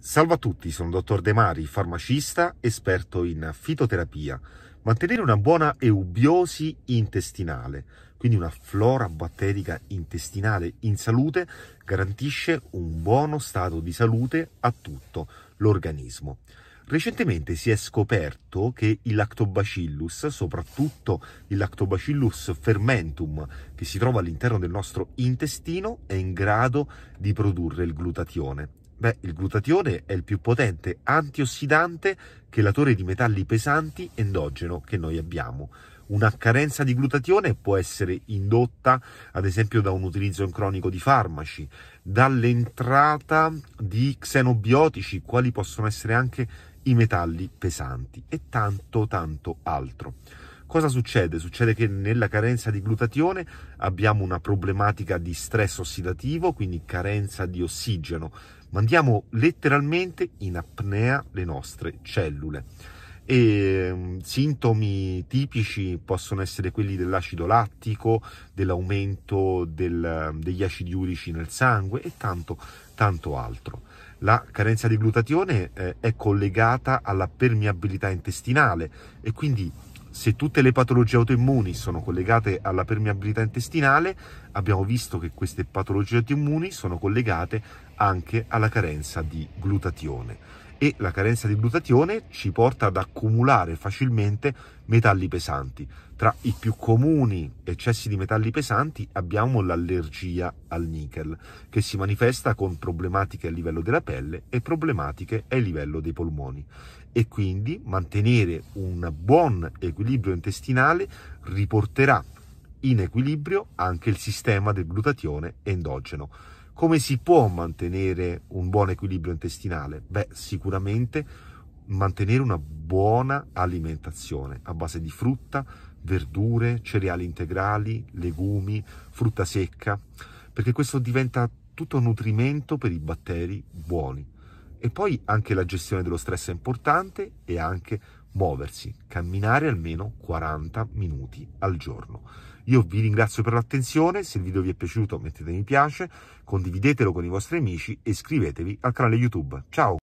Salve a tutti, sono Dott De Mari, farmacista, esperto in fitoterapia. Mantenere una buona eubiosi intestinale, quindi una flora batterica intestinale in salute, garantisce un buono stato di salute a tutto l'organismo. Recentemente si è scoperto che il Lactobacillus, soprattutto il Lactobacillus fermentum, che si trova all'interno del nostro intestino, è in grado di produrre il glutatione. Il glutatione è il più potente antiossidante, chelatore di metalli pesanti endogeno che noi abbiamo. Una carenza di glutatione può essere indotta, ad esempio, da un utilizzo cronico di farmaci, dall'entrata di xenobiotici, quali possono essere anche i metalli pesanti, e tanto altro. Cosa succede? Succede che nella carenza di glutatione abbiamo una problematica di stress ossidativo, quindi carenza di ossigeno. Mandiamo letteralmente in apnea le nostre cellule. E sintomi tipici possono essere quelli dell'acido lattico, dell'aumento degli acidi urici nel sangue e tanto altro. La carenza di glutatione è collegata alla permeabilità intestinale e quindi, se tutte le patologie autoimmuni sono collegate alla permeabilità intestinale, abbiamo visto che queste patologie autoimmuni sono collegate anche alla carenza di glutatione. E la carenza di glutatione ci porta ad accumulare facilmente metalli pesanti. Tra i più comuni eccessi di metalli pesanti abbiamo l'allergia al nichel, che si manifesta con problematiche a livello della pelle e problematiche a livello dei polmoni. E quindi mantenere un buon equilibrio intestinale riporterà in equilibrio anche il sistema del glutatione endogeno. Come si può mantenere un buon equilibrio intestinale? Sicuramente mantenere una buona alimentazione a base di frutta, verdure, cereali integrali, legumi, frutta secca, perché questo diventa tutto nutrimento per i batteri buoni. E poi anche la gestione dello stress è importante, e anche muoversi, camminare almeno 40 minuti al giorno. Io vi ringrazio per l'attenzione, se il video vi è piaciuto mettete mi piace, condividetelo con i vostri amici e iscrivetevi al canale YouTube. Ciao!